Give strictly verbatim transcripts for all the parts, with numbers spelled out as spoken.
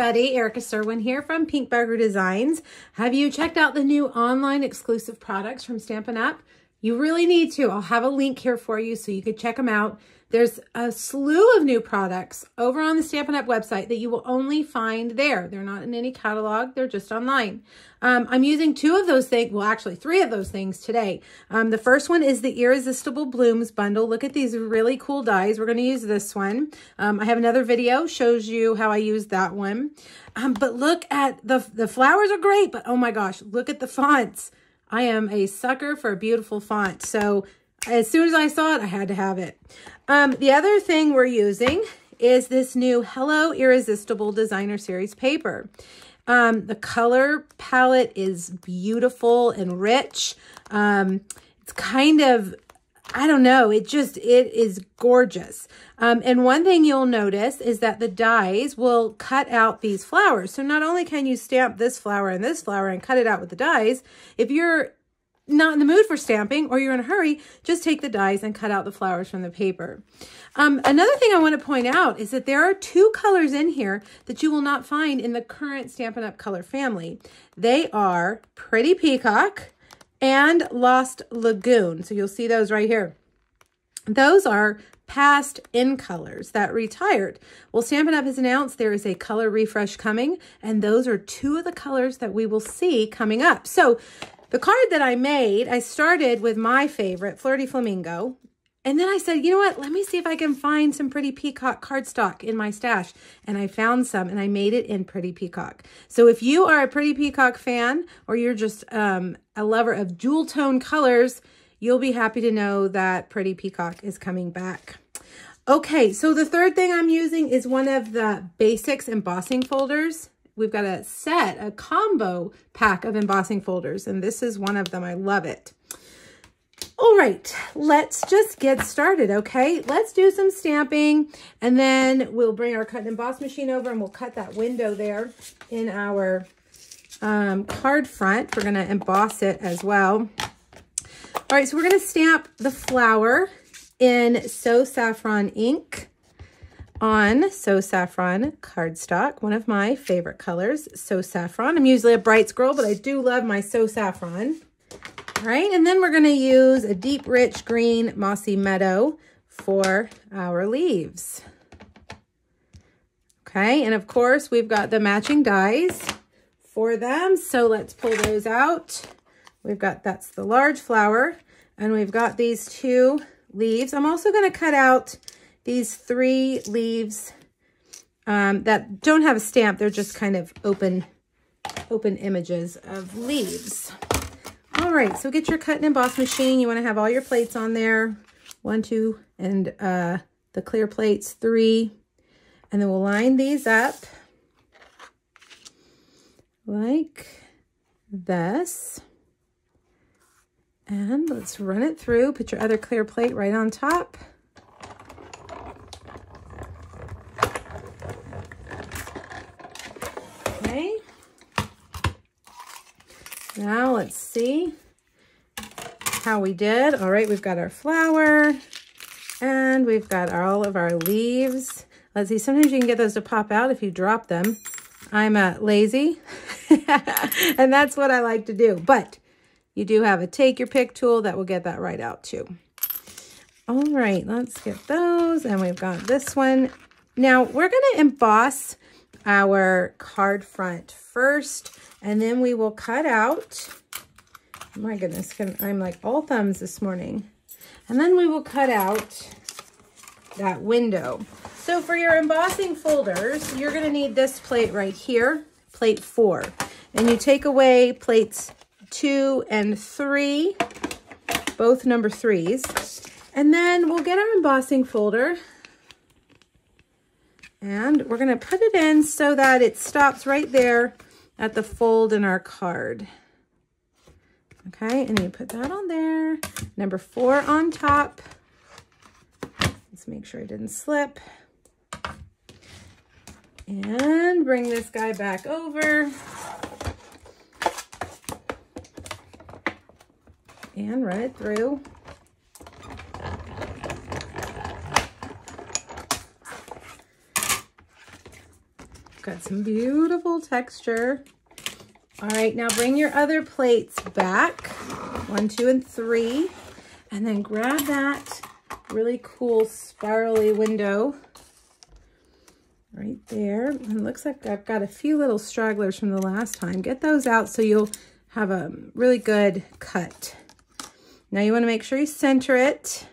everybody, Erica Serwin here from Pink Burger Designs. Have you checked out the new online exclusive products from Stampin' Up? You really need to. I'll have a link here for you so you can check them out. There's a slew of new products over on the Stampin' Up! Website that you will only find there. They're not in any catalog. They're just online. Um, I'm using two of those things, well, actually three of those things today. Um, the first one is the Irresistible Blooms Bundle. Look at these really cool dies. We're going to use this one. Um, I have another video shows you how I use that one. Um, but look at the, the flowers are great, but oh my gosh, look at the fonts. I am a sucker for a beautiful font. So as soon as I saw it, I had to have it. Um, the other thing we're using is this new Hello Irresistible Designer Series paper. Um, the color palette is beautiful and rich. Um, it's kind of, I don't know, it just, it is gorgeous. Um, and one thing you'll notice is that the dies will cut out these flowers. So not only can you stamp this flower and this flower and cut it out with the dies, if you're not in the mood for stamping or you're in a hurry, just take the dies and cut out the flowers from the paper. Um, another thing I want to point out is that there are two colors in here that you will not find in the current Stampin' Up! Color family. They are Pretty Peacock and Lost Lagoon. So you'll see those right here. Those are past in colors that retired. Well, Stampin' Up! has announced there is a color refresh coming, and those are two of the colors that we will see coming up. So the card that I made, I started with my favorite, Flirty Flamingo, and then I said, you know what, let me see if I can find some Pretty Peacock cardstock in my stash, and I found some, and I made it in Pretty Peacock. So if you are a Pretty Peacock fan, or you're just um, a lover of jewel tone colors, you'll be happy to know that Pretty Peacock is coming back. Okay, so the third thing I'm using is one of the Basics embossing folders. We've got a set, a combo pack of embossing folders, and this is one of them. I love it. All right, let's just get started, okay? Let's do some stamping, and then we'll bring our cut and emboss machine over, and we'll cut that window there in our um, card front. We're gonna emboss it as well. All right, so we're gonna stamp the flower in So Saffron ink on So Saffron cardstock, one of my favorite colors, So Saffron. I'm usually a bright girl, but I do love my So Saffron. All right, and then we're gonna use a deep, rich green Mossy Meadow for our leaves. Okay, and of course, we've got the matching dies for them, so let's pull those out. We've got, that's the large flower, and we've got these two leaves. I'm also gonna cut out these three leaves um, that don't have a stamp. They're just kind of open, open images of leaves. All right, so get your cut and emboss machine. You wanna have all your plates on there. One, two, and uh, the clear plates, three. And then we'll line these up like this. And let's run it through. Put your other clear plate right on top. Now let's see how we did. All right, we've got our flower and we've got all of our leaves. Let's see, sometimes you can get those to pop out if you drop them. I'm uh, lazy and that's what I like to do. But you do have a take your pick tool that will get that right out too. All right, let's get those. And we've got this one. Now we're gonna emboss our card front first, and then we will cut out, my goodness, I'm like all thumbs this morning. And then we will cut out that window. So for your embossing folders, you're gonna need this plate right here, plate four. And you take away plates two and three, both number threes. And then we'll get our embossing folder and we're gonna put it in so that it stops right there at the fold in our card. Okay, and you put that on there. Number four on top. Let's make sure it didn't slip. And bring this guy back over. And run it through. got some beautiful texture. All right, now bring your other plates back, one, two, and three, and then grab that really cool spirally window right there. And it looks like I've got a few little stragglers from the last time. Get those out so you'll have a really good cut. Now you want to make sure you center it,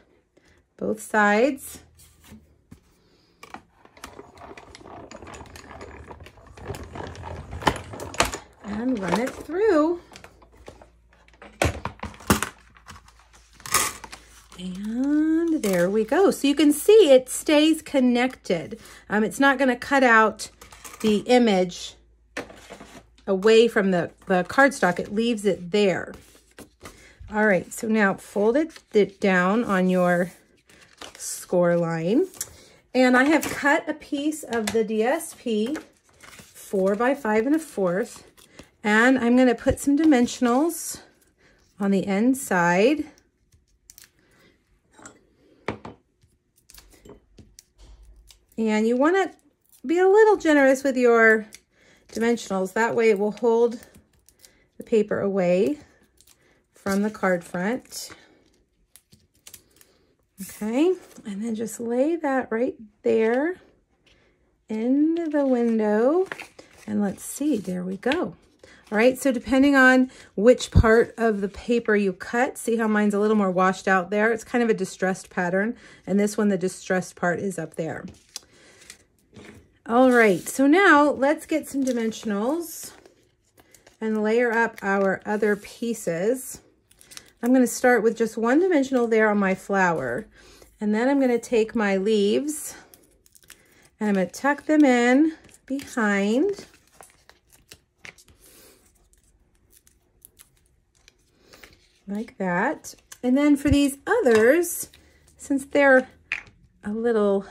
both sides. And run it through. And there we go. So you can see it stays connected. Um, it's not going to cut out the image away from the, the cardstock. It leaves it there. All right, so now fold it, it down on your score line. And I have cut a piece of the D S P, four by five and a fourth. And I'm going to put some dimensionals on the inside. And you want to be a little generous with your dimensionals. That way it will hold the paper away from the card front. Okay, and then just lay that right there in the window. And let's see, there we go. All right, so depending on which part of the paper you cut, see how mine's a little more washed out there? It's kind of a distressed pattern. And this one, the distressed part is up there. All right, so now let's get some dimensionals and layer up our other pieces. I'm going to start with just one dimensional there on my flower. And then I'm going to take my leaves and I'm going to tuck them in behind. Like that. And then for these others, since they're a little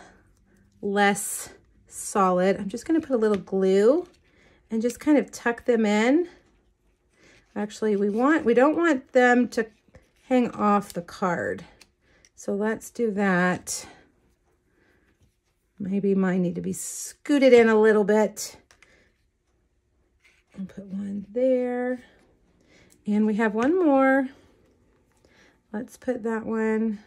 less solid, I'm just going to put a little glue and just kind of tuck them in. Actually, we want we don't want them to hang off the card. So let's do that. Maybe mine need to be scooted in a little bit. I'll put one there. And we have one more. Let's put that one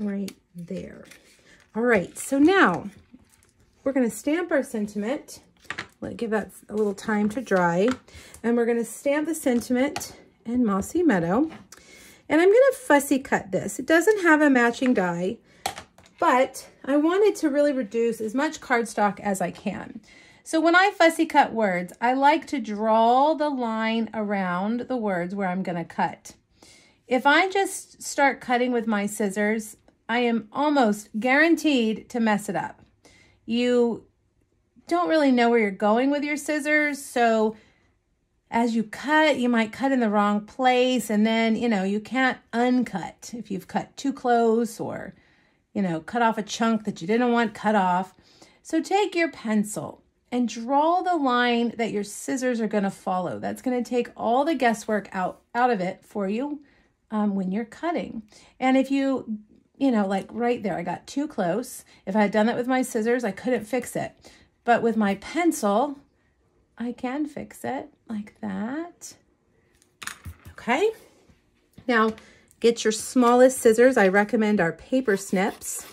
right there. All right, so now we're going to stamp our sentiment. Let's give that a little time to dry. And we're going to stamp the sentiment in Mossy Meadow. And I'm going to fussy cut this. It doesn't have a matching die, but I wanted to really reduce as much cardstock as I can. So when I fussy cut words, I like to draw the line around the words where I'm going to cut. If I just start cutting with my scissors, I am almost guaranteed to mess it up. You don't really know where you're going with your scissors, so as you cut, you might cut in the wrong place, and then, you know, you can't uncut if you've cut too close or, you know, cut off a chunk that you didn't want cut off. So take your pencil and draw the line that your scissors are going to follow. That's going to take all the guesswork out, out of it for you um, when you're cutting. And if you you know, like right there, I got too close. If I had done that with my scissors, I couldn't fix it. But with my pencil, I can fix it like that. Okay. Now get your smallest scissors. I recommend our paper snips.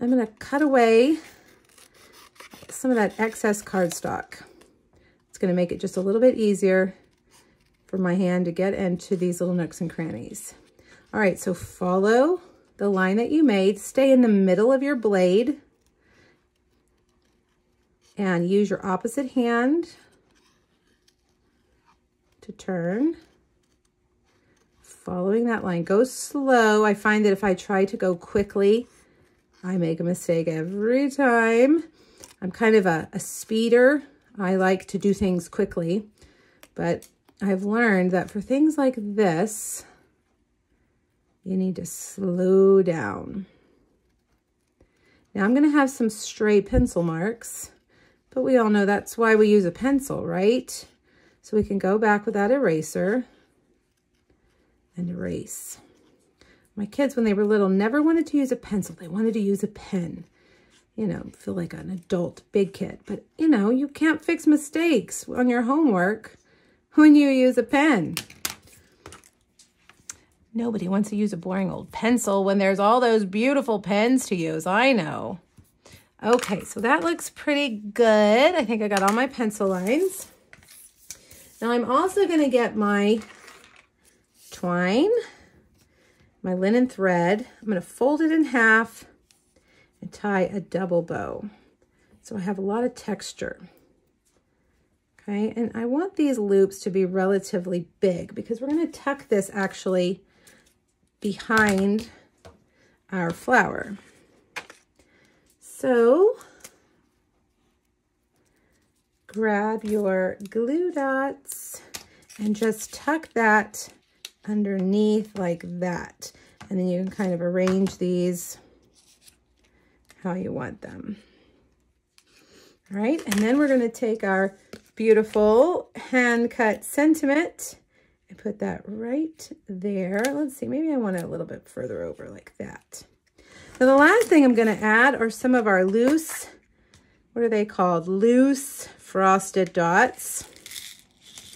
I'm going to cut away some of that excess cardstock. It's going to make it just a little bit easier for my hand to get into these little nooks and crannies. All right. So follow the line that you made, stay in the middle of your blade and use your opposite hand to turn, following that line. Go slow. I find that if I try to go quickly, I make a mistake every time. I'm kind of a, a speeder. I like to do things quickly, but I've learned that for things like this, you need to slow down. Now I'm going to have some stray pencil marks, but we all know that's why we use a pencil, right? So we can go back with that eraser and erase. My kids, when they were little, never wanted to use a pencil. They wanted to use a pen. you know, feel like an adult big kid. But, you know, you can't fix mistakes on your homework when you use a pen. Nobody wants to use a boring old pencil when there's all those beautiful pens to use. I know. Okay, so that looks pretty good. I think I got all my pencil lines. Now I'm also going to get my twine, my linen thread. I'm going to fold it in half and tie a double bow. So I have a lot of texture. Okay, and I want these loops to be relatively big because we're going to tuck this actually behind our flower. So grab your glue dots and just tuck that underneath like that. And then you can kind of arrange these how you want them. All right, and then we're going to take our beautiful hand-cut sentiment and put that right there. Let's see, maybe I want it a little bit further over like that. Now the last thing I'm going to add are some of our loose, what are they called? Loose frosted dots.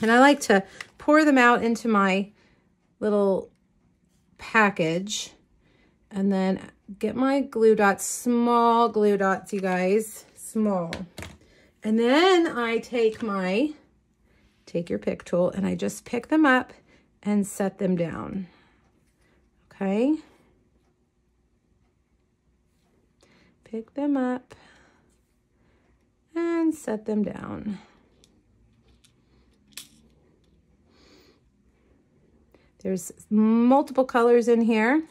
And I like to pour them out into my little package and then get my glue dots, small glue dots, you guys, small. And then I take my, take your pick tool, and I just pick them up and set them down, okay? Pick them up and set them down. There's multiple colors in here.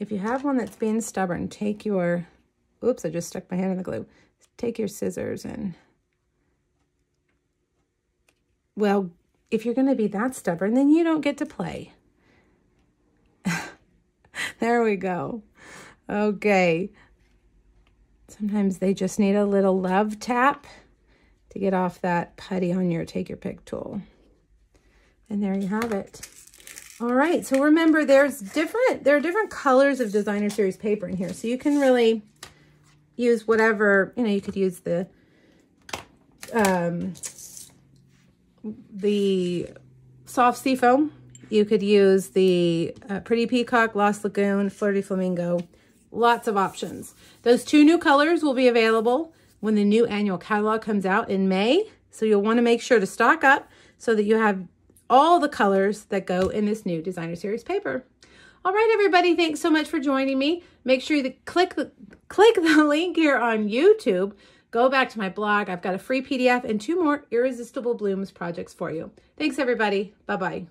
If you have one that's being stubborn, take your, oops, I just stuck my hand in the glue. Take your scissors and, well, if you're going to be that stubborn, then you don't get to play. There we go. Okay. Sometimes they just need a little love tap to get off that putty on your take your pick tool. And there you have it. All right. So remember, there's different, there are different colors of designer series paper in here. So you can really use whatever, you know, you could use the, um, the soft seafoam. You could use the uh, Pretty Peacock, Lost Lagoon, Flirty Flamingo, lots of options. Those two new colors will be available when the new annual catalog comes out in May. So you'll want to make sure to stock up so that you have all the colors that go in this new designer series paper. All right, everybody, thanks so much for joining me. Make sure you click the, click the link here on YouTube. Go back to my blog. I've got a free P D F and two more Irresistible Blooms projects for you. Thanks, everybody. Bye-bye.